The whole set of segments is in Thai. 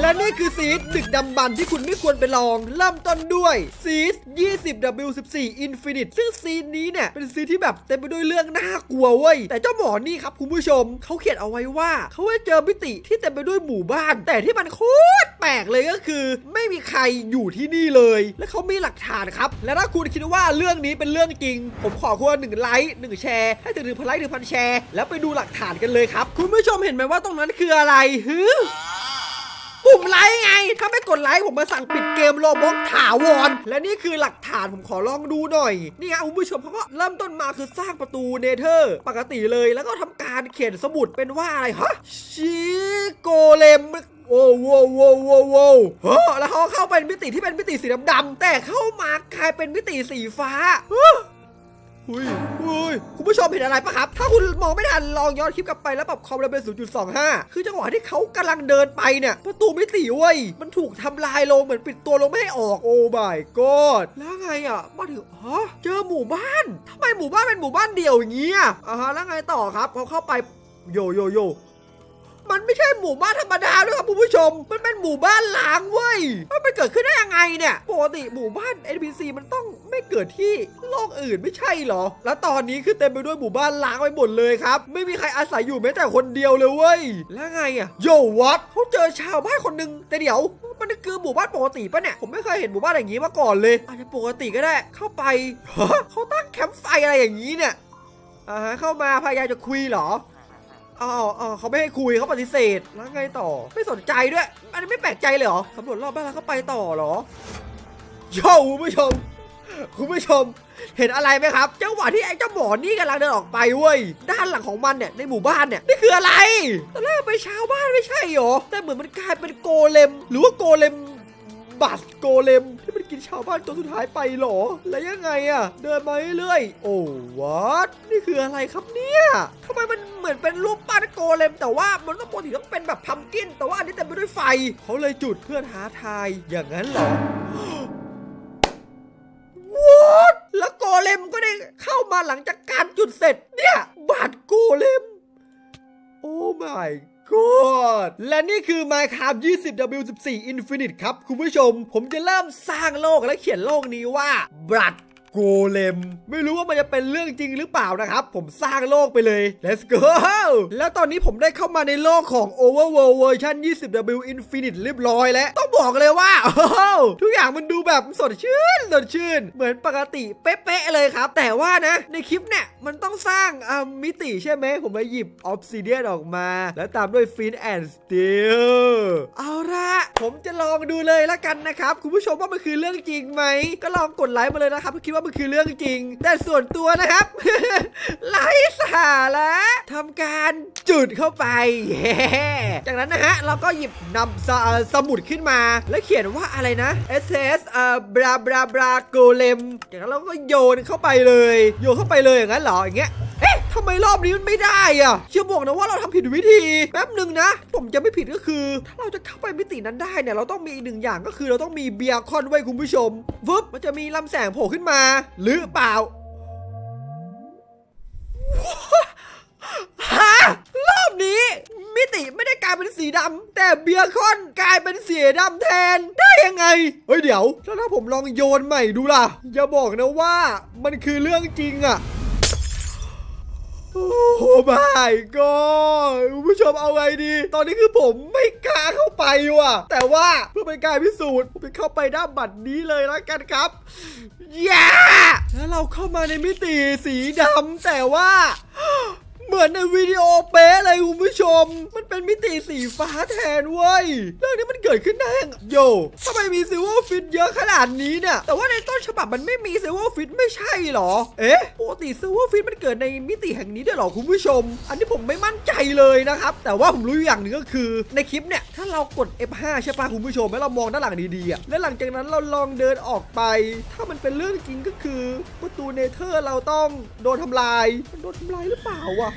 และนี่คือซีดดึกดำบรรพ์ที่คุณไม่ควรไปลองเริ่มต้นด้วยซีด 20W14 Infinite ซึ่งซีดนี้เนี่ยเป็นซีดที่แบบเต็มไปด้วยเรื่องน่ากลัวเว้ยแต่เจ้าหมอนี่ครับคุณผู้ชมเขาเขียนเอาไว้ว่าเขาได้เจอมิติที่เต็มไปด้วยหมู่บ้านแต่ที่มันโคตรแปลกเลยก็คือไม่มีใครอยู่ที่นี่เลยและเขามีหลักฐานครับและถ้าคุณคิดว่าเรื่องนี้เป็นเรื่องจริงผมขอคุณ1ไลค์1แชร์ให้ถึง 1,000 ไลค์ 1,000 แชร์แล้วไปดูหลักฐานกันเลยครับคุณผู้ชมเห็นไหมว่าตรงนั้นคืออะไรฮึปุ่มไลค์ไงถ้าไม่กดไลค์ผมมาสั่งปิดเกมโรบ็อกถาวรและนี่คือหลักฐานผมขอลองดูหน่อยนี่ครับคุณผู้ชมเขาก็เริ่มต้นมาคือสร้างประตูเนเธอร์ปกติเลยแล้วก็ทำการเขียนสมุดเป็นว่าอะไรฮะชิโกเลมโอ้โหโว้โว้แล้วเขาเข้าเป็นมิติที่เป็นมิติสีดำๆแต่เข้ามากลายเป็นมิติสีฟ้าคุณผู้ชมเห็นอะไรปะครับถ้าคุณมองไม่ทันลองย้อนคลิปกลับไปแล้วปรับความเร็วเป็น 0.25 คือจังหวะที่เขากำลังเดินไปเนี่ยประตูมิติเว้ยมันถูกทำลายลงเหมือนปิดตัวลงไม่ให้ออกโอ้ my god แล้วไงอ่ะมาถึงเจอหมู่บ้านทำไมหมู่บ้านเป็นหมู่บ้านเดี่ยวอย่างเงี้ยแล้วไงต่อครับเขาเข้าไปโยโยโยมันไม่ใช่หมู่บ้านธรรมดาด้วยครับคุณผู้ชมมันเป็นหมู่บ้านล้างเว้ยมันไปเกิดขึ้นได้ยังไงเนี่ยปกติหมู่บ้าน NPC มันต้องไม่เกิดที่โลกอื่นไม่ใช่หรอแล้วตอนนี้คือเต็มไปด้วยหมู่บ้านล้างไปหมดเลยครับไม่มีใครอาศัยอยู่แม้แต่คนเดียวเลยเว้ยแล้วไงอะโยวัดเขาเจอชาวบ้านคนหนึ่งแต่เดี๋ยวมันคือหมู่บ้านปกติปะเนี่ยผมไม่เคยเห็นหมู่บ้านอย่างนี้มาก่อนเลยอาจจะปกติก็ได้เข้าไปเขาตั้งแคมป์ไฟอะไรอย่างนี้เนี่ยเข้ามาพยายามจะคุยหรอเขาไม่ให้คุยเขาปฏิเสธแล้วไงต่อไม่สนใจด้วยอันนี้ไม่แปลกใจเลยเหรอสำรวจรอบบ้านแล้วเขาไปต่อเหรอโย่คุณผู้ชมเห็นอะไรไหมครับจังหวะที่ไอ้เจ้าหมอนี่กำลังเดินออกไปเว้ยด้านหลังของมันเนี่ยในหมู่บ้านเนี่ยนี่คืออะไรตอนแรกเป็นชาวบ้านไม่ใช่หรอแต่เหมือนมันกลายเป็นโกเลมหรือว่าโกเลมบัตโกเลมที่มันกินชาวบ้านตัวสุดท้ายไปหรอแล้วยังไงอะเดินมาเรื่อยๆโอ้วัดนี่คืออะไรครับเนี่ยทำไมมันเหมือนเป็นรูปปั้นโกเลมแต่ว่ามันต้องปกติต้องเป็นแบบพัมกินแต่ว่าอันนี้เต็มไปด้วยไฟเขาเลยจุดเพื่อท้าทายอย่างนั้นหรอวัดแล้วโกเลมก็ได้เข้ามาหลังจากการจุดเสร็จเนี่ยบัตโกเลมโอ้ my god และนี่คือ Minecraft 20W14 Infinite ครับคุณผู้ชมผมจะเริ่มสร้างโลกและเขียนโลกนี้ว่าบัตโกเลมไม่รู้ว่ามันจะเป็นเรื่องจริงหรือเปล่านะครับผมสร้างโลกไปเลย let's go แล้วตอนนี้ผมได้เข้ามาในโลกของ Overworld Version 20W Infinite เรียบร้อยแล้วต้องบอกเลยว่าทุกอย่างมันดูแบบสดชื่นเหมือนปกติเป๊ะๆเลยครับแต่ว่านะในคลิปเนี่ยมันต้องสร้างมิติใช่ไหมผมไปหยิบ Obsidian ออกมาแล้วตามด้วย Flint and Steel เอาละผมจะลองดูเลยละกันนะครับคุณผู้ชมว่ามันคือเรื่องจริงไหมก็ลองกดไลค์มาเลยนะครับคิดว่ามันคือเรื่องจริงแต่ส่วนตัวนะครับ ไร้สาระทำการจุดเข้าไป จากนั้นนะฮะเราก็หยิบนำสมุดขึ้นมาแล้วเขียนว่าอะไรนะ SS บราโกเลมจากนั้นเราก็โยนเข้าไปเลยอย่างนั้นเหรออย่างเงี้ยเอ๊ะทำไมรอบนี้มันไม่ได้อ่ะเชื่อบอกนะว่าเราทำผิดวิธีแป๊บหนึ่งนะผมจะไม่ผิดก็คือถ้าเราจะเข้าไปมิตินั้นได้เนี่ยเราต้องมีอีกหนึ่งอย่างก็คือเราต้องมีเบียร์คอนไว้คุณผู้ชมฟึบมันจะมีลำแสงโผล่ขึ้นมาหรือเปล่าฮะรอบนี้มิติไม่ได้กลายเป็นสีดำแต่เบียร์คอนกลายเป็นสีดำแทนได้ยังไงเฮ้ยเดี๋ยวแล้วถ้าผมลองโยนใหม่ดูล่ะอย่าบอกนะว่ามันคือเรื่องจริงอ่ะโอ้ไม่ก็คุณผู้ชมเอาไงดีตอนนี้คือผมไม่กล้าเข้าไปว่ะแต่ว่าเพื่อเป็นการพิสูจน์ผมจะเข้าไปด้านบัตรนี้เลยแล้วกันครับย่าแล้วเราเข้ามาในมิติสีดำแต่ว่าเหมือนในวิดีโอเป๊ะเลยคุณผู้ชมมันเป็นมิติสีฟ้าแทนเว้ยเรื่องนี้มันเกิดขึ้นได้ยังโยทำไมมีซิลเวอร์ฟิชเยอะขนาดนี้เนี่ยแต่ว่าในต้นฉบับมันไม่มีซิลเวอร์ฟิชไม่ใช่หรอเอ๊ะปกติซิลเวอร์ฟิชมันเกิดในมิติแห่งนี้ด้วยหรอคุณผู้ชมอันนี้ผมไม่มั่นใจเลยนะครับแต่ว่าผมรู้อย่างหนึ่งก็คือในคลิปเนี่ยถ้าเรากด F5 ใช่ป่ะคุณผู้ชมแล้วเรามองด้านหลังดีๆอ่ะและหลังจากนั้นเราลองเดินออกไปถ้ามันเป็นเรื่องจริงก็คือประตูเนเธอร์เราต้องโดนทำลายมันโดนทำลายหรือเปล่าวะ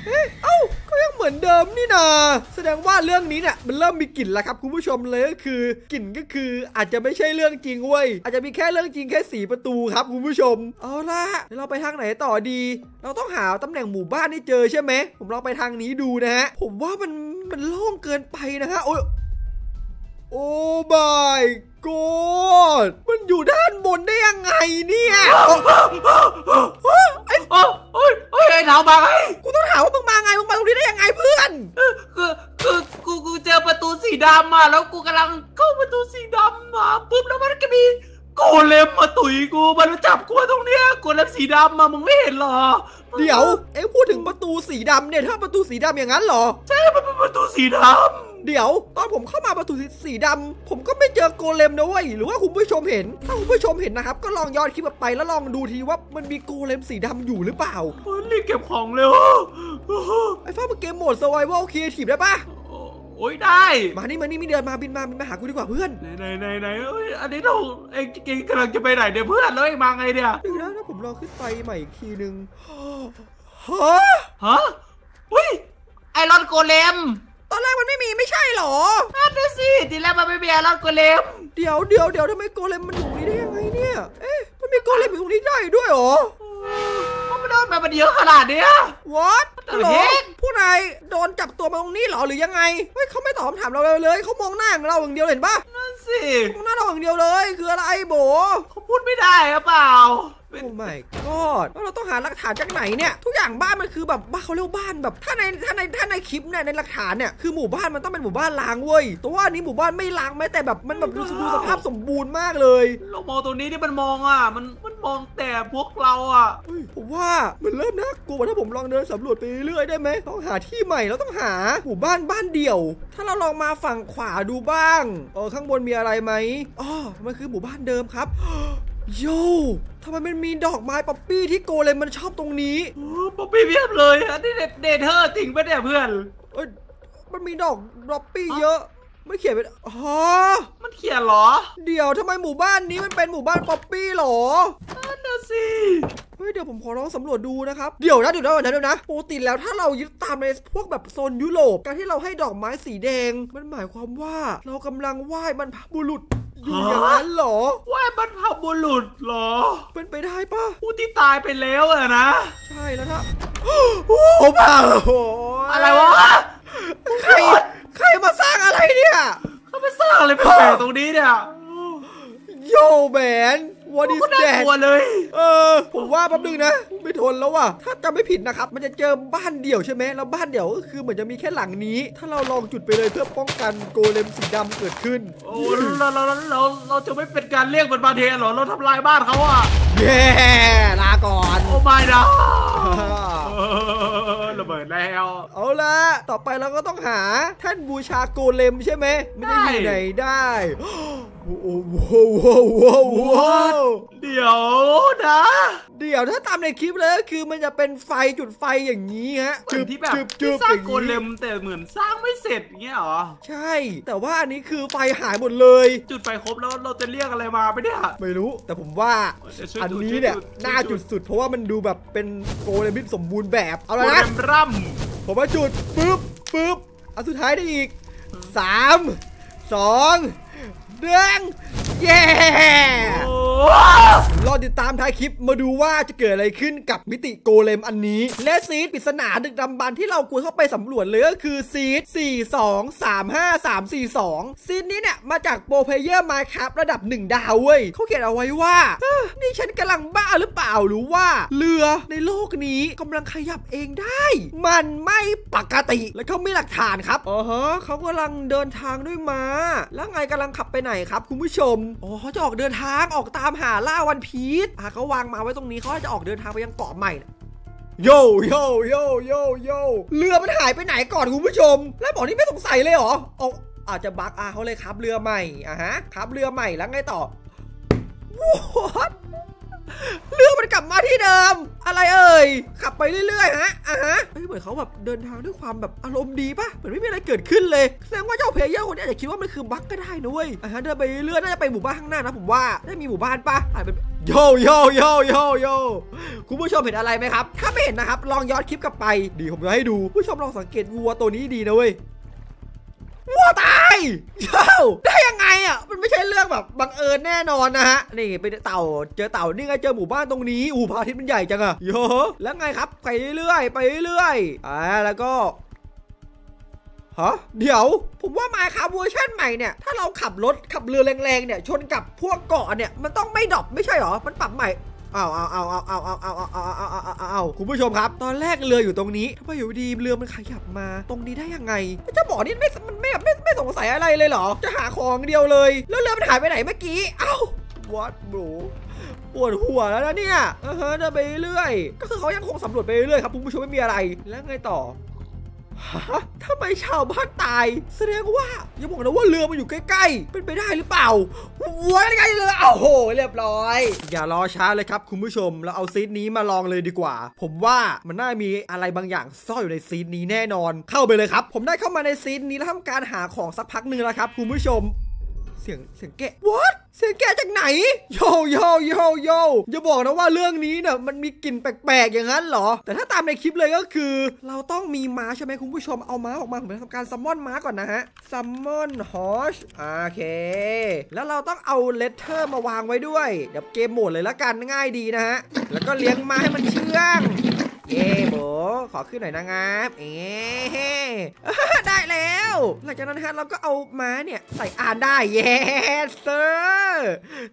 เอ้าก็ยังเหมือนเดิมนี่นาแสดงว่าเรื่องนี้เนี่ยมันเริ่มมีกลิ่นแล้วครับคุณผู้ชมเลยก็คือกลิ่นก็คืออาจจะไม่ใช่เรื่องจริงเว้ยอาจจะมีแค่เรื่องจริงแค่สีประตูครับคุณผู้ชมเอาล่ะเราไปทางไหนต่อดีเราต้องหาตำแหน่งหมู่บ้านให้เจอใช่ไหมผมลองไปทางนี้ดูนะฮะผมว่ามันโล่งเกินไปนะฮะโอ้ โอ้ my god มันอยู่ด้านบนได้ยังไงเนี่ยไอ้เรามาไงกูต้องถามว่ามึงมาไงมึงมาตรงนี้ได้ยังไงเพื่อนกูเจอประตูสีดำมาแล้วกูกำลังเข้าประตูสีดำมาปุ๊บแล้วมันก็มีโกเลมมาตุ๋ยกูมันจับกูตรงเนี้ยโกเลมสีดำมามึงไม่เห็นหรอเดี๋ยวเอ็งพูดถึงประตูสีดำเนี่ยถ้าประตูสีดำอย่างนั้นหรอใช่มันเป็นประตูสีดำเดี๋ยวตอนผมเข้ามาประตูสีดำผมก็ไม่เจอโกเลมนะเว้ยหรือว่าคุณผู้ชมเห็นถ้าคุณผู้ชมเห็นนะครับก็ลองย้อนคลิปไปแล้วลองดูทีว่ามันมีโกเลมสีดำอยู่หรือเปล่ารีบเก็บของเร็วไอ้ฟ้ามาเกมโหมด survival creative ได้ปะโอ้ยได้มานี่ไม่เดินมาบินมาหากูดีกว่าเพื่อนไหนอันนี้เราเอ็งกำลังจะไปไหนเดี๋ยวเพื่อนเลยมาไงเดี๋ยวดูนะถ้าผมลองขึ้นไปใหม่อีกทีนึงฮะอุ้ยไอรอนโกเลมตอนแรกมันไม่มีไม่ใช่หรอนั่นสิทีแรกมันไม่มีไอรอนโกเลมเดี๋ยวทำไมโกเลมมันอยู่นี่ได้ยังไงเนี่ยเอ๊ะมันมีโกเลมอยู่ตรงนี้ได้ด้วยหรอมันโดนมาเยอะขนาดเนี้ย what หรอผู้นายโดนจับตัวมาตรงนี้หรอหรือยังไงเฮ้ยเขาไม่ตอบคำถามเราเลยเขามองหน้าเราอย่างเดียวเห็นปะนั่นสิมองหน้าเราอย่างเดียวเลยคืออะไรโบเขาพูดไม่ได้หรือเปล่าโอ้ไม่กอดเราต้องหาหลักฐานจากไหนเนี่ยทุกอย่างบ้านมันคือแบบบ้านเขาเรียกบ้านแบบถ้าในคลิปเนี่ยในหลักฐานเนี่ยคือหมู่บ้านมันต้องเป็นหมู่บ้านล้างเว้ยแต่ว่านี้หมู่บ้านไม่ล้างแม้แต่แบบมันแบบดูสภาพสมบูรณ์มากเลยเรามองตรงนี้ที่มันมองอ่ะมันมองแต่พวกเราอ่ะผมว่ามันเริ่มน่ากลัวถ้าผมลองเดินสำรวจไปเรื่อยได้ไหมต้องหาที่ใหม่แล้วต้องหาหมู่บ้านเดี่ยวถ้าเราลองมาฝั่งขวาดูบ้างข้างบนมีอะไรไหมอ๋อมันคือหมู่บ้านเดิมครับโย่ทำไมมันมีดอกไม้ป๊อปปี้ที่โกเลมมันชอบตรงนี้ป๊อปปี้เพียบเลยอันนี้เดทเธอจริงปะเนี่ยเพื่อนมันมีดอกป๊อปปี้เยอะไม่เขียนเป็นอ๋อมันเขียนหรอเดี๋ยวทำไมหมู่บ้านนี้มันเป็นหมู่บ้านป๊อปปี้หรอนั่นน่ะสิเดี๋ยวผมขอลองสำรวจดูนะครับเดี๋ยวนะปกติแล้วถ้าเรายึดตามในพวกแบบโซนยุโรปการที่เราให้ดอกไม้สีแดงมันหมายความว่าเรากำลังไหว้บรรพบุรุษอยู่อย่างนั้นหรอไหว้บรรพบุรุษหรอเป็นไปได้ปะผู้ที่ตายไปแล้วอะนะใช่แล้วนะโอ้โหอะไรวะใครมาสร้างอะไรเนี่ยเขามาสร้างอะไรแปลกตรงนี้เนี่ยโยแบนวันนี้แดดเลยผมว่าแป๊บนึงนะไม่ทนแล้วว่ะถ้าจำไม่ผิดนะครับมันจะเจอบ้านเดี่ยวใช่ไหมแล้วบ้านเดี่ยวก็คือเหมือนจะมีแค่หลังนี้ถ้าเราลองจุดไปเลยเพื่อป้องกันโกเลมสีดำเกิดขึ้นโอ้เราจะไม่เป็นการเรียกมันมาเทนหรอเราทำลายบ้านเขาอ่ะเย้ลาก่อนโอ้ไม่นะระเบิดแล้วเอาละต่อไปเราก็ต้องหาแท่นบูชาโกเลมใช่ไหมไม่ได้อยู่ไหนได้โอ้โหเดี๋ยวนะเดี๋ยวถ้าตามในคลิปเลยคือมันจะเป็นไฟจุดไฟอย่างนี้ฮะจุดที่แบบสร้างโกเลมแต่เหมือนสร้างไม่เสร็จเงี้ยหรอใช่แต่ว่าอันนี้คือไฟหายหมดเลยจุดไฟครบแล้วเราจะเรียกอะไรมาไม่ได้ไม่รู้แต่ผมว่าอันนี้เนี่ยน่าจุดสุดเพราะว่ามันดูแบบเป็นโกเลมสมบูรณ์แบบเอาละนะผมมาจุดปึ๊บอันสุดท้ายได้อีก3 2เรื่องเย้รอติดตามท้ายคลิปมาดูว่าจะเกิดอะไรขึ้นกับมิติโกเลมอันนี้และซีดปริศนาดึกดำบรรพ์ที่เราควรเข้าไปสำรวจเลยก็คือซีด4235342ซีดนี้เนี่ยมาจากโปรเพลเยอร์ Minecraft ระดับ1ดาวเว้ยเขาเขียนเอาไว้ว่านี่ฉันกำลังบ้าหรือเปล่าหรือว่าเรือในโลกนี้กำลังขยับเองได้มันไม่ปกติและเขามีหลักฐานครับเขากำลังเดินทางด้วยม้าแล้วไงกำลังขับไปไหนครับคุณผู้ชมอ๋อเขาจะออกเดินทางออกตามหาล่าวันพีชเขาวางมาไว้ตรงนี้เขาจะออกเดินทางไปยังเกาะใหม่โยเรือมันหายไปไหนก่อนคุณผู้ชมและบอกนี่ไม่สงสัยเลยเหรออาจจะบักเขาเลยครับเรือใหม่ครับเรือใหม่แล้วไงต่อ What? เรือมันกลับมาที่เดิมอะไรเอ่ยขับไปเรื่อยๆเหมือนเขาแบบเดินทางด้วยความแบบอารมณ์ดีป่ะเหมือนไม่มีอะไรเกิดขึ้นเลยแสดงว่าเจ้าเพลเยอร์คนนี้อาจจะคิดว่ามันคือบั๊กก็ได้นุ้ยเดินไปเรื่อยน่าจะไปหมู่บ้านข้างหน้านะผมว่าได้มีหมู่บ้านป่ะเป็นโยคุณผู้ชมเห็นอะไรไหมครับถ้าไม่เห็นนะครับลองย้อนคลิปกลับไปดีผมจะให้ดูผู้ชมลองสังเกตวัวตัวนี้ดีนะเว้ยวัวตายเจ้าได้ยังไงอ่ะมันไม่ใช่เรื่องแบบบังเอิญแน่นอนนะฮะนี่ไปเต่าเจอเต่านี่ไงเจอหมู่บ้านตรงนี้พระอาทิตย์มันใหญ่จังอะโยแล้วไงครับไปเรื่อยแล้วก็ ฮะเดี๋ยวผมว่า Minecraft เวอร์ชันใหม่เนี่ยถ้าเราขับรถขับเรือแรงๆเนี่ยชนกับพวกเกาะเนี่ยมันต้องไม่ดรอปไม่ใช่หรอมันปรับใหม่เอาคุณผู้ชมครับตอนแรกเรืออยู่ตรงนี้ทำไมอยู่ดีเรือมันขยับมาตรงนี้ได้ยังไงเจ้าบ่อนี่มันไม่สงสัยอะไรเลยเหรอจะหาของเดียวเลยแล้วเรือมันหายไปไหนเมื่อกี้เอ้า what broปวดหัวแล้วนะเนี่ยเดินไปเรื่อยก็คือเขายังคงสำรวจไปเรื่อยครับคุณผู้ชมไม่มีอะไรแล้วไงต่อฮะทำไมชาวบ้านตายแสดงว่าอย่าบอกนะว่าเรือมันอยู่ใกล้ๆเป็นไปได้หรือเปล่าวัวใกล้ๆเรือโอ้โหเรียบร้อยอย่ารอช้าเลยครับคุณผู้ชมเราเอาซีดนี้มาลองเลยดีกว่าผมว่ามันน่ามีอะไรบางอย่างซ่อนอยู่ในซีดนี้แน่นอนเข้าไปเลยครับผมได้เข้ามาในซีดนี้แล้วทำการหาของสักพักนึงแล้วครับคุณผู้ชมเสียงแกะ what เสียงแกะจากไหนโยอย่าบอกนะว่าเรื่องนี้เนี่ยมันมีกลิ่นแปลกๆอย่างนั้นเหรอแต่ถ้าตามในคลิปเลยก็คือเราต้องมีม้าใช่ไหมคุณผู้ชมเอาม้าออกมาผมจะทำการซัมมอนม้าก่อนนะฮะซัมมอนฮอชโอเคแล้วเราต้องเอาเลตเตอร์มาวางไว้ด้วยเดี๋ยวเกมโหมดเลยละกันง่ายดีนะฮะแล้วก็เลี้ยงม้าให้มันเชื่องเย่โบขอขึ้นหน่อยนะงับเอ๊ได้แล้วหลังจากนั้นฮะเราก็เอาม้าเนี่ยใส่อานได้เยสเซอร์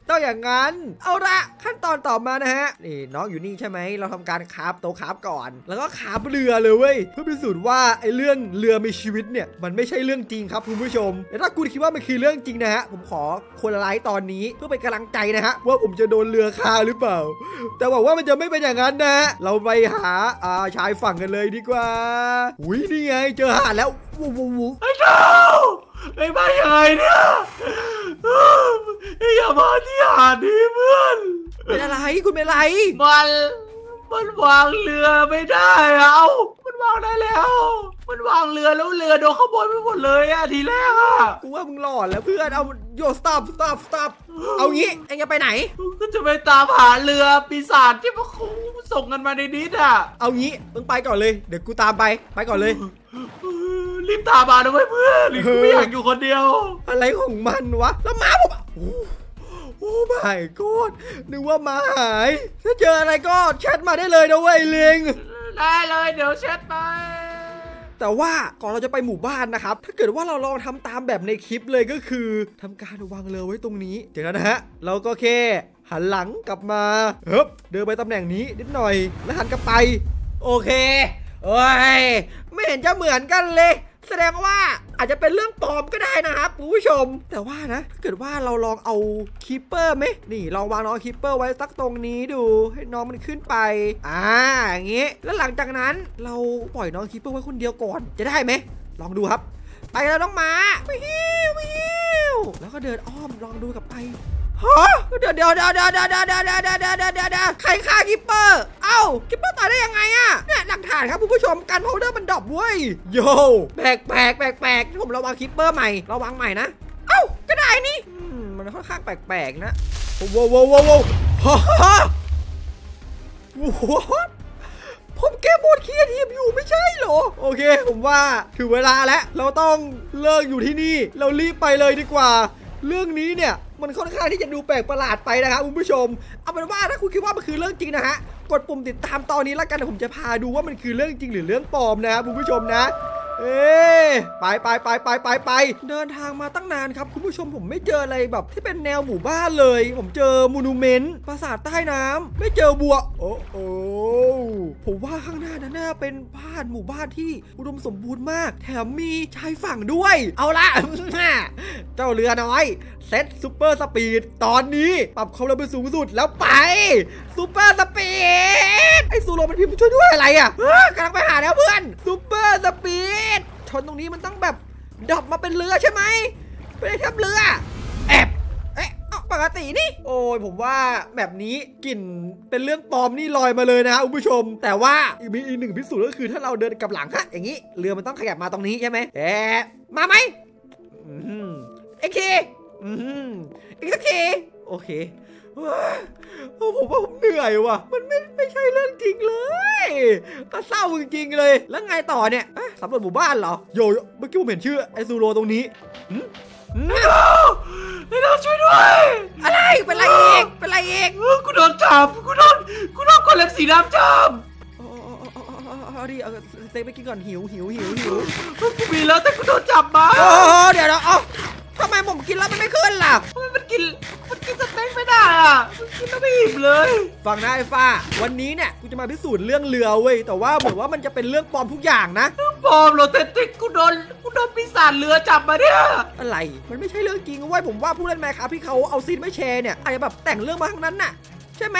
ต้องอย่างนั้นเอาละขั้นตอนต่อมานะฮะนี่น้องอยู่นี่ใช่ไหมเราทำการคราฟโต๊ะคราฟก่อนแล้วก็คราฟเรือเลยเว้ยเพื่อพิสูจน์ว่าไอ้เรื่องเรือมีชีวิตเนี่ยมันไม่ใช่เรื่องจริงครับคุณผู้ชมแต่ถ้าคุณคิดว่ามันคือเรื่องจริงนะฮะผมขอคนละไลค์ตอนนี้เพื่อเป็นกำลังใจนะฮะว่าผมจะโดนเรือฆ่าหรือเปล่าแต่หวังว่ามันจะไม่เป็นอย่างนั้นนะเราไปหาชายฝั่งกันเลยดีกว่าอุ้ยนี่ไงเจอหาดแล้วไอ้เจ้าไอ้บ้ายังไงเนี่ยอย่ามาที่หาดนี้เพื่อนเป็นอะไรคุณเป็นอะไรมันวางเรือไม่ได้เอามันวางได้แล้วมันวางเรือแล้วเรือโดนขโมยไปหมดเลยอะทีแรกอะกูว่ามึงหลอนแล้วเพื่อนเอาโยสต๊อปสต๊อปเอางี้เอ็งจะไปไหนก็จะไปตามหาเรือปีศาจที่พวกเขาส่งกันมาในนิดอะเอางี้มึงไปก่อนเลยเดี๋ยวกูตามไปก่อนเลยรีบตามมานะเว้ยเพื่อนกูไม่อยากอยู่คนเดียวอะไรของมันวะแล้วมาผมโอ้ไม่กอดนึกว่ามาหายถ้าเจออะไรก็แชทมาได้เลยนะเว้ยลิงได้เลยเดี๋ยวแชทไปแต่ว่าก่อนเราจะไปหมู่บ้านนะครับถ้าเกิดว่าเราลองทำตามแบบในคลิปเลยก็คือทำการวางเรือไว้ตรงนี้จากนั้นนะฮะเราก็แค่หันหลังกลับมาเดินไปตำแหน่งนี้นิดหน่อยแล้วหันกลับไปโอเคโอ้ยไม่เห็นจะเหมือนกันเลยแสดงว่าอาจจะเป็นเรื่องปลอมก็ได้นะครับคุณผู้ชมแต่ว่านะถ้าเกิดว่าเราลองเอาคีปเปอร์ไหมนี่ลองวางน้องคีปเปอร์ไว้สักตรงนี้ดูให้น้องมันขึ้นไปอย่างงี้แล้วหลังจากนั้นเราปล่อยน้องคีปเปอร์ไว้คนเดียวก่อนจะได้ไหมลองดูครับไปแล้วน้องหมาวิวแล้วก็เดินอ้อมลองดูกับไปฮะเดี๋ยวใครฆ่าคิปเปอร์เอ้าคิปเปอร์ตายได้ยังไงอะเนี่ยหลักฐานครับคุณผู้ชมการพาวเดอร์มันดรอปเว้ยโย่แปลกผมระวังคิปเปอร์ใหม่ระวังใหม่นะเอ้าก็ได้นี่มันค่อนข้างแปลกๆนะโว้ฮ่าผมแก้บทเคลียร์ทีมอยู่ไม่ใช่เหรอโอเคผมว่าถึงเวลาแล้วเราต้องเลิกอยู่ที่นี่เรารีบไปเลยดีกว่าเรื่องนี้เนี่ยมันค่อนข้างที่จะดูแปลกประหลาดไปนะครับคุณผู้ชมเอาเป็นว่าถ้าคุณคิดว่ามันคือเรื่องจริงนะฮะกดปุ่มติดตามตอนนี้แล้วกันผมจะพาดูว่ามันคือเรื่องจริงหรือเรื่องปลอมนะครับคุณผู้ชมนะไปเดินทางมาตั้งนานครับคุณผู้ชมผมไม่เจออะไรแบบที่เป็นแนวหมู่บ้านเลยผมเจอมูนูเมนต์ปราสาทใต้น้ำไม่เจอบัวโอ้ผมว่าข้างหน้านั้นน่าเป็นบ้านหมู่บ้านที่อุดมสมบูรณ์มากแถมมีชายฝั่งด้วยเอาละ เจ้าเรือน้อยเซตซูเปอร์สปีดตอนนี้ปรับความเร็วไปสูงสุดแล้วไปซูเปอร์สปีดไอ้ซูโรมันพิมพ์ช่วยด้วยอะไรอ่ะกำลังไปหาแล้วเพื่อนซูเปอร์สปีดชนตรงนี้มันต้องแบบดรอปมาเป็นเรือใช่ไหมไปได้ทับเรือแอบปกตินี่โอ้ยผมว่าแบบนี้กลิ่นเป็นเรื่องปลอมนี่ลอยมาเลยนะคุณผู้ชมแต่ว่ามีอีกหนึ่งพิสูจน์ก็คือถ้าเราเดินกับหลังฮะอย่างนี้เรือมันต้องขยับมาตรงนี้ใช่ไหมมาไหมเอ็กซ์ทีอีกสักทีโอเคผมว่าผมเหนื่อยว่ะมันไม่ใช่เรื่องจริงเลยมันเศร้าจริงๆเลยแล้วไงต่อเนี่ยสำรวจหมู่บ้านเหรอโยเมื่อกี้ผมเห็นชื่อไอซูโรตรงนี้ไอ้เราช่วยด้วยอะไรเป็นไรเองกูโดนจับกูโดนคนเล็บสีดำจับ ดิเอาสเต็กไปกินก่อนหิวกูมีแล้วแต่กูโดนจับมาโอ้เดี๋ยวนะเอ้าทำไมผมกินแล้วมันไม่ขึ้นล่ะมันกินสเต็กไม่ได้อ่ะมันกินแล้วไม่อิ่มเลยฟังนะไอ้ฟ้าวันนี้เนี่ยกูจะมาพิสูจน์เรื่องเรือเว้ยแต่ว่าเหมือนว่ามันจะเป็นเรื่องปลอมทุกอย่างนะปลอมเหรอแต่กูโดนปีศาจเรือจับมาเนี่ยอะไรมันไม่ใช่เรื่องจริงเว้ยผมว่าผู้เล่นMinecraftที่เขาเอาซีนไม่แชร์เนี่ยอาจจะแบบแต่งเรื่องมาทั้งนั้นน่ะใช่ไหม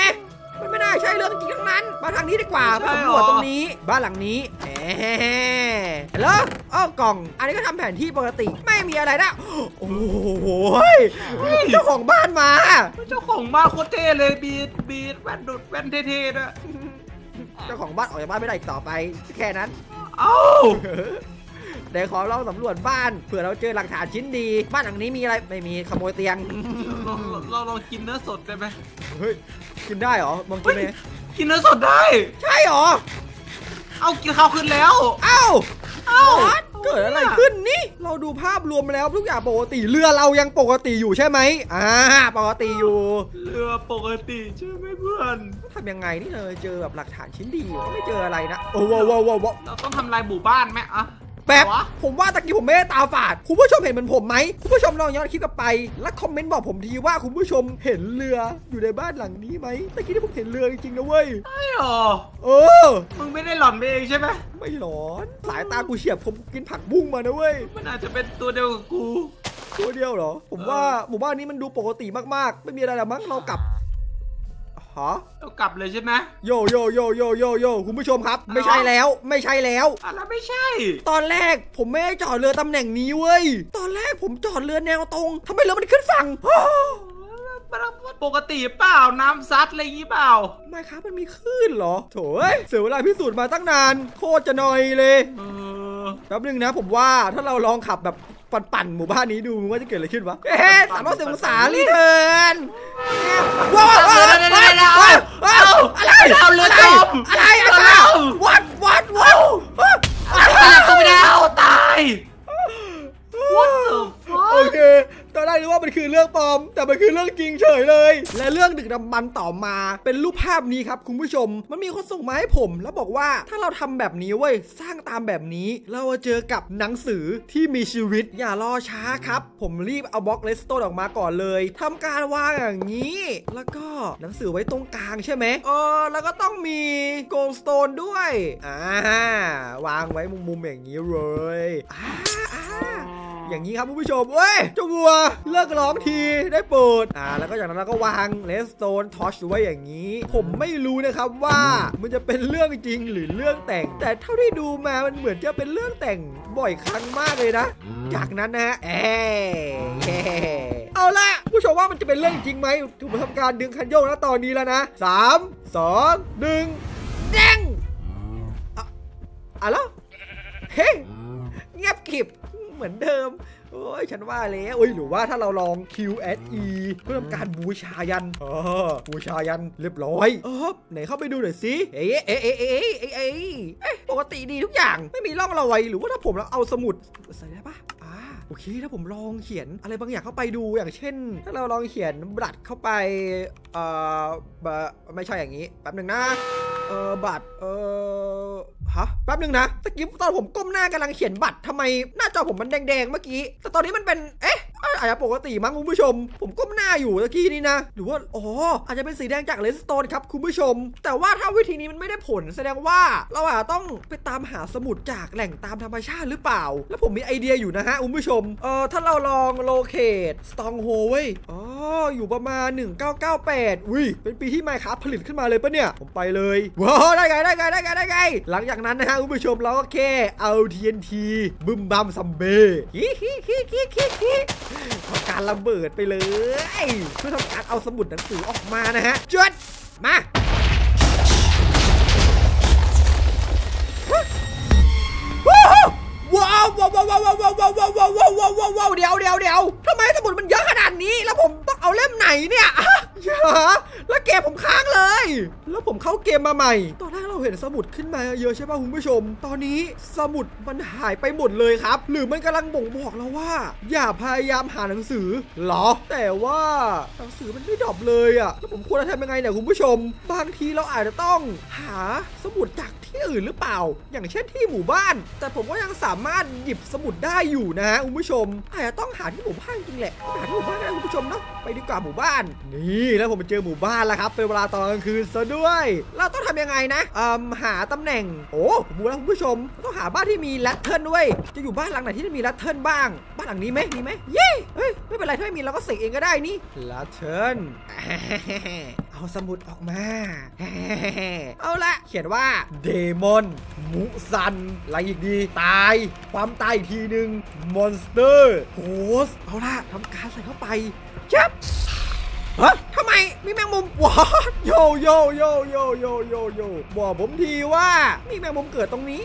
มันไม่น่าใช่เรื่องจริงทั้งนั้นมาทางนี้ดีกว่าสำรวจตรงนี้บ้านหลังนี้แล้วอ้อกล่องอันนี้ก็ทำแผนที่ปกติไม่มีอะไรนะโอ้โหเจ้าของบ้านมาเจ้าของบ้านโคตรเท่เลยบีดแว่นดุดแว่นเท่ๆนะเจ้าของบ้านออกจากบ้านไม่ได้อีกต่อไปแค่นั้นเอ้าเดี๋ยวขอลองสำรวจบ้านเผื่อเราเจอหลักฐานชิ้นดีบ้านหลังนี้มีอะไรไม่มีขโมยเตียงเรากินเนื้อสดได้ไหมเฮ้ยกินได้หรอมองกินไหมกินเนื้อสดได้ใช่หรอเอากินข้าวขึ้นแล้วเอ้าเกิดอะไรขึ้นนี่เราดูภาพรวมแล้วทุกอย่างปกติเรือเรายังปกติอยู่ใช่ไหมปกติอยู่เรือปกติใช่ไหมเพื่อนทำยังไงนี่เลยเจอแบบหลักฐานชิ้นดีไม่เจออะไรนะโอ้โหเราต้องทำลายหมู่บ้านไหมอะแบบผมว่าตะกี้ผมไม่ได้ตาฝาดคุณผู้ชมเห็นเหมือนผมไหมคุณผู้ชมลองย้อนคลิปกลับไปและคอมเมนต์บอกผมทีว่าคุณผู้ชมเห็นเรืออยู่ในบ้านหลังนี้ไหมตะกี้ที่ผมเห็นเรือจริงๆนะเว้ยใช่หรอมึงไม่ได้หลอนไปเองใช่ไหมไม่หลอนสายตากูเฉียบผมกินผักบุ้งมานะเว้ยมันอาจจะเป็นตัวเดียวกับกูตัวเดียวเหรอผมว่าหมู่บ้านนี้มันดูปกติมากๆไม่มีอะไรหรอกมั้งเรากลับเรากลับเลยใช่ไหมโยคุณผู้ชมครับไม่ใช่แล้วอะไรไม่ใช่ตอนแรกผมไม่ได้จอดเรือตำแหน่งนี้เว้ยตอนแรกผมจอดเรือแนวตรงทำไมเรือมันขึ้นฝั่งปกติเปล่าน้ำซัดอะไรงี้เปล่าไม่ครับมันมีคลื่นเหรอโถ่เสียเวลาพิสูจน์มาตั้งนานโคตรจะหน่อยเลยแป๊บนึงนะผมว่าถ้าเราลองขับแบบปั่นหมู่บ้านนี้ดูว่าจะเกิดอะไรขึ้นวะเฮ้ย360 องศารีเทิร์นว้าวอะไรอะไรวัดกูไม่ได้เอาตาย What the fuck โอเคตอนแรกนึกว่ามันคือเรื่องปลอมแต่มันคือเรื่องจริงเฉยเลยและเรื่องดึกดำบรรพ์ต่อมาเป็นรูปภาพนี้ครับคุณผู้ชมมันมีคนส่งมาให้ผมแล้วบอกว่าถ้าเราทำแบบนี้เว้ยสร้างตามแบบนี้เราจะเจอกับหนังสือที่มีชีวิตอย่ารอช้าครับผมรีบเอาบล็อกเลสโตนออกมาก่อนเลยทำการวางอย่างนี้แล้วก็หนังสือไว้ตรงกลางใช่ไหมแล้วก็ต้องมีโกลสโตนด้วยวางไว้มุมๆอย่างนี้เลยอย่างนี้ครับคุณผู้ชมเว้ยเจ้าวัวเลิกร้องทีได้โปรดแล้วก็จากนั้นเราก็วางเลสโตนทอชไว้อย่างนี้ผมไม่รู้นะครับว่ามันจะเป็นเรื่องจริงหรือเรื่องแต่งแต่เท่าที่ดูมามันเหมือนจะเป็นเรื่องแต่งบ่อยครั้งมากเลยนะจากนั้นนะเอาละผู้ชมว่ามันจะเป็นเรื่องจริงไหมถูกทำการดึงคันโยกแล้วตอนนี้แล้วนะ3 2 1เด้งอะไรเฮ้ยเงียบกริบเหมือนเดิมโอ้ยฉันว่าแล้วหรือว่าถ้าเราลอง Q&E เพื่อทำการบูชายันบูชายันเรียบร้อยไหนเข้าไปดูหน่อยสิปกติดีทุกอย่างไม่มีร่องรอยหรือว่าถ้าผมเอาสมุดใส่ได้ปะโอเคถ้าผมลองเขียนอะไรบางอย่างเข้าไปดูอย่างเช่นถ้าเราลองเขียนบัตรเข้าไปไม่ใช่อย่างนี้แป๊บหนึ่งนะบัตรแป๊บหนึ่งนะตะกี้ตอนผมก้มหน้ากำลังเขียนบัตรทำไมหน้าจอผมมันแดงๆเมื่อกี้แต่ตอนนี้มันเป็นอาจจะปกติมั้งคุณผู้ชมผมก้มหน้าอยู่ตะกี้นี่นะหรือว่าอาจจะเป็นสีแดงจากเลสโตนครับคุณผู้ชมแต่ว่าถ้าวิธีนี้มันไม่ได้ผลแสดงว่าเราอาจจะต้องไปตามหาสมุดจากแหล่งตามธรรมชาติหรือเปล่าแล้วผมมีไอเดียอยู่นะฮะคุณผู้ชมถ้าเราลองโลเคตสตองโฮเว้ยอยู่ประมาณ1998อุ้ยเป็นปีที่Minecraftผลิตขึ้นมาเลยปะเนี่ยผมไปเลยว้าวได้ไงหลังจากนั้นนะฮะคุณผู้ชมเราก็แค่เอา TNT บึมบัมซัมเบ้ทำการระเบิดไปเลยเพื่อทำการเอาสมุดหนังสือออกมานะฮะจุดมาว้าวเดี๋ยวทำไมสมุดมันเยอะขนาดนี้แล้วผมต้องเอาเล่มไหนเนี่ยแล้วเกมผมค้างเลยแล้วผมเข้าเกมมาใหม่ตอนแรกเรา เห็นสมุดขึ้นมาเยอะใช่ป่ะคุณผู้ชมตอนนี้สมุดมันหายไปหมดเลยครับหรือมันกำลังบ่งบอกเราว่าอย่าพยายามหาหนังสือหรอแต่ว่าหนังสือมันไม่ดรอปเลยอ่ะแล้วผมควรจะทำยังไงเนี่ยคุณผู้ชมบางทีเราอาจจะต้องหาสมุดจากที่อื่นหรือเปล่าอย่างเช่นที่หมู่บ้านแต่ผมก็ยังสามารถหยิบสมุดได้อยู่นะฮะคุณผู้ชมอาจจะต้องหาที่หมู่บ้านจริงแหละหาที่หมู่บ้านนะคุณผู้ชมเนาะไปดีกว่าหมู่บ้านนี่แล้วผมไปเจอหมู่บ้านแล้วครับเป็นเวลาตอนกลางคืนซะด้วยเราต้องทำยังไงนะหาตำแหน่งโอ้ผมรู้แล้วคุณผู้ชมต้องหาบ้านที่มีแรตเทิลด้วยจะอยู่บ้านหลังไหนที่มีแรตเทิลบ้างบ้านหลังนี้ไหมมีไหมเย้เฮ้ยไม่เป็นไรถ้าไม่มีเราก็เสกเองก็ได้นี่แรตเทิลเอาสมุดออกมาเอาละเขียนว่าเดมอนมุซันอะไรอีกดีตายความตายอีกทีหนึ่งมอนสเตอร์โฮสเอาละทำการใส่เข้าไปจับฮะทำไมมีแมงมุมวะโยโยโยโยโยโยโยบอกผมทีว่ามีแมงมุมเกิดตรงนี้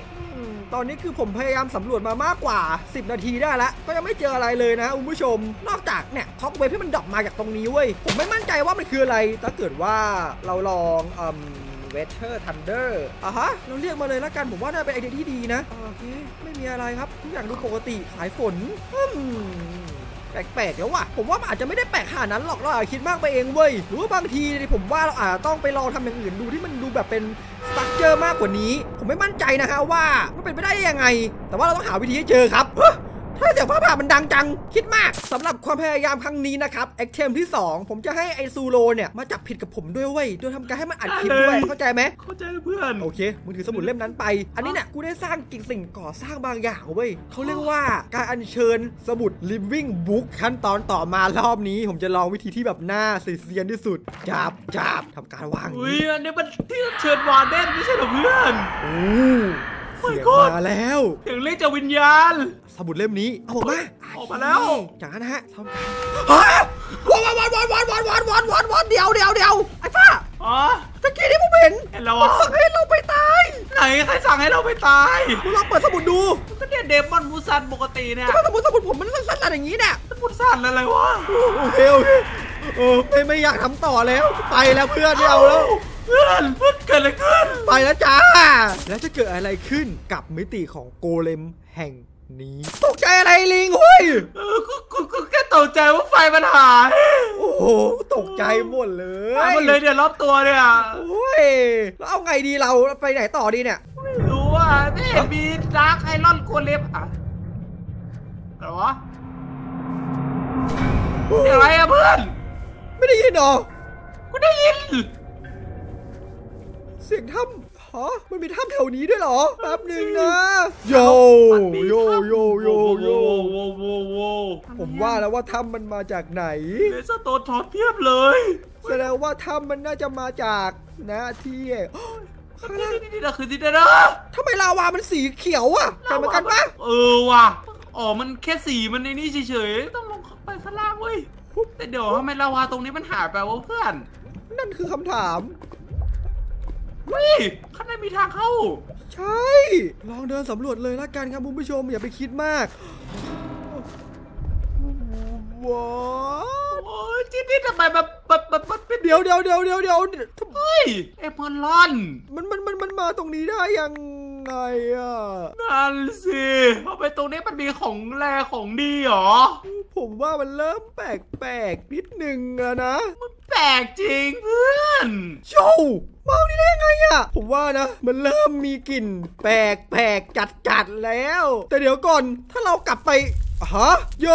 ตอนนี้คือผมพยายามสำรวจมามากกว่า10นาทีได้แล้วก็ยังไม่เจออะไรเลยนะคุณผู้ชมนอกจากเนี่ยท็อปเวฟที่มันดรอปมาจากตรงนี้เว้ยผมไม่มั่นใจว่ามันคืออะไรถ้าเกิดว่าเราลองเวเทอร์ทันเดอร์อ่ะฮะเราเรียกมาเลยละกันผมว่าน่าเป็นไอเดียที่ดีนะโอเคไม่มีอะไรครับทุกอย่างดูปกติสายฝนแปลกๆแล้วว่ะผมว่าอาจจะไม่ได้แปลกขนาดนั้นหรอกเราอาจจะคิดมากไปเองเว้ยหรือว่าบางทีผมว่าเราอาจจะต้องไปลองทำอย่างอื่นดูที่มันดูแบบเป็นสตั๊กเจอมากกว่านี้ผมไม่มั่นใจนะฮะว่ามันเป็นไปได้ยังไงแต่ว่าเราต้องหาวิธีให้เจอครับถ้าเสียงฟ้าผ่ามันดังจังคิดมากสำหรับความพยายามครั้งนี้นะครับแอคเทมที่2ผมจะให้ไอซูโรเนี่ยมาจับผิดกับผมด้วยเว้ยโดยทำการให้มันอัดคลิปด้วยเข้าใจไหมเข้าใจเพื่อนโอเคมึงถือสมุดเล่มนั้นไปอันนี้เนี่ยกูได้สร้างกิ่งสิ่งก่อสร้างบางอย่างเว้ยเขาเรียกว่าการอัญเชิญสมุด living book ขั้นตอนต่อมารอบนี้ผมจะลองวิธีที่แบบหน้าเสียนที่สุดจับทำการวางอุ้ยอันนี้มันที่เชิญวานเด่นไม่ใช่หรอเพื่อนเสียงมาแล้วเสียงเรียกจากวิญญาณสมุดเล่มนี้เอาออกมาแล้วจากนั้นฮะทำวันเดี๋ยวไอ้ฟ้าตะกี้ที่ผมเห็นมันสั่งให้เราไปตายไหนใครสั่งให้เราไปตายมึงลองเปิดสมุดดูก็เนี่ยเดมอนมูซันปกติเนี่ยแต่สมุดผมมันสั้นๆอย่างนี้เนี่ยสมุดสั้นอะไรวะโอเคไม่อยากทำต่อแล้วไปแล้วเพื่อนเราแล้วเพื่อนเกิดอะไรขึ้นไปแล้วจ้าแล้วจะเกิดอะไรขึ้นกับมิติของโกเลมแห่งนี้ตกใจอะไรลิงเฮ้ยกูแค่ตกใจว่าไฟมันหายโอ้โหตกใจหมดเลยหมดเลยเนี่ยรอบตัวเนี่ยโอ้ยแล้วเอาไงดีเราไปไหนต่อดีเนี่ยไม่รู้อ่ะนี่มีดาร์กไอรอนโกเลมอ่ะอะไรวะอะไรอ่ะเพื่อนไม่ได้ยินหรอกูได้ยินเสียงถ้ำฮะมันมีถ้ำแถวนี้ด้วยเหรอแป๊บหนึ่งนะโยผมว่าแล้วว่าถ้ำมันมาจากไหนเลเซอร์โตทอดเพียบเลยแสดงว่าถ้ำมันน่าจะมาจากนะที่นี่นะคือที่ไหนนะทำไมลาวามันสีเขียวอ่ะแต่เหมือนกันปะเออว่ะอ๋อมันแค่สีมันในนี่เฉยๆต้องลงไปข้างล่างเว้ยแต่เดี๋ยวทำไมลาวาตรงนี้มันหายไปวะเพื่อนนั่นคือคำถามข้างในมีทางเข้าใช่ลองเดินสำรวจเลยละกันครับคุณผู้ชมอย่าไปคิดมากว้าวที่นี่ทำไมแบบเดี๋ยวทำไมเอเมอรอนมันมาตรงนี้ได้ยังไงอ่ะนั่นสิเอาไปตรงนี้มันมีของแร่ของดีหรอผมว่ามันเริ่มแปลกๆนิดนึงแล้วนะมันแปลกจริงเพื่อนโชว์มาที่ได้ยังไงอ่ะผมว่านะมันเริ่มมีกลิ่นแปลกๆจัดๆแล้วแต่เดี๋ยวก่อนถ้าเรากลับไปฮะโย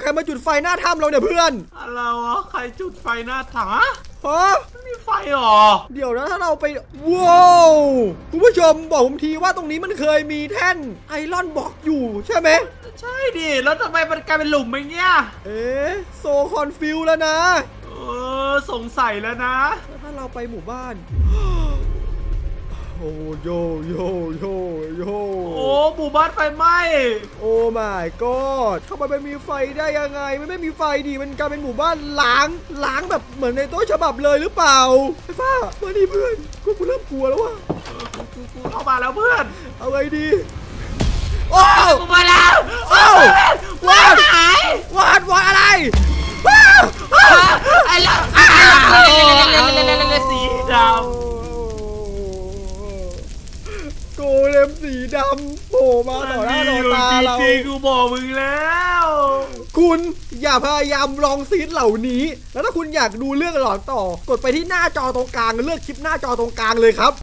ใครมาจุดไฟหน้าถ้ำเราเนี่ยเพื่อนอะไรวะใครจุดไฟหน้าถ้ำฮะมีไฟหรอเดี๋ยวนะถ้าเราไปว้าวคุณผู้ชมบอกผมทีว่าตรงนี้มันเคยมีแท่นไอรอนบล็อกอยู่ใช่ไหมใช่ดิแล้วทำไมมันกลายเป็นหลุมอย่างเงี้ยเอ๊ะโซคอนฟิวแล้วนะสงสัยแล้วนะถ้าเราไปหมู่บ้านโอ้โยโอ้หมู่บ้านไฟไหม้โอ้ my god ทำไมมันมีไฟได้ยังไงมันไม่มีไฟดิมันกลายเป็นหมู่บ้านล้างแบบเหมือนในต้นฉบับเลยหรือเปล่าไอ้ฟ้ามาดิเพื่อนกูเริ่มกลัวแล้วว่ะกูเข้ามาแล้วเพื่อนเอาไงดีโอ้กูมาแล้วโอ้วาดอะไรไอ้ละสีดำ เลมสีดำโผล่มาต่อหน้าต่อตาเราจริงกูบอกมึงแล้วคุณอย่าพยายามลองซีนเหล่านี้แล้วถ้าคุณอยากดูเรื่องหลอนต่อกดไปที่หน้าจอตรงกลางเลือกคลิปหน้าจอตรงกลางเลยครับ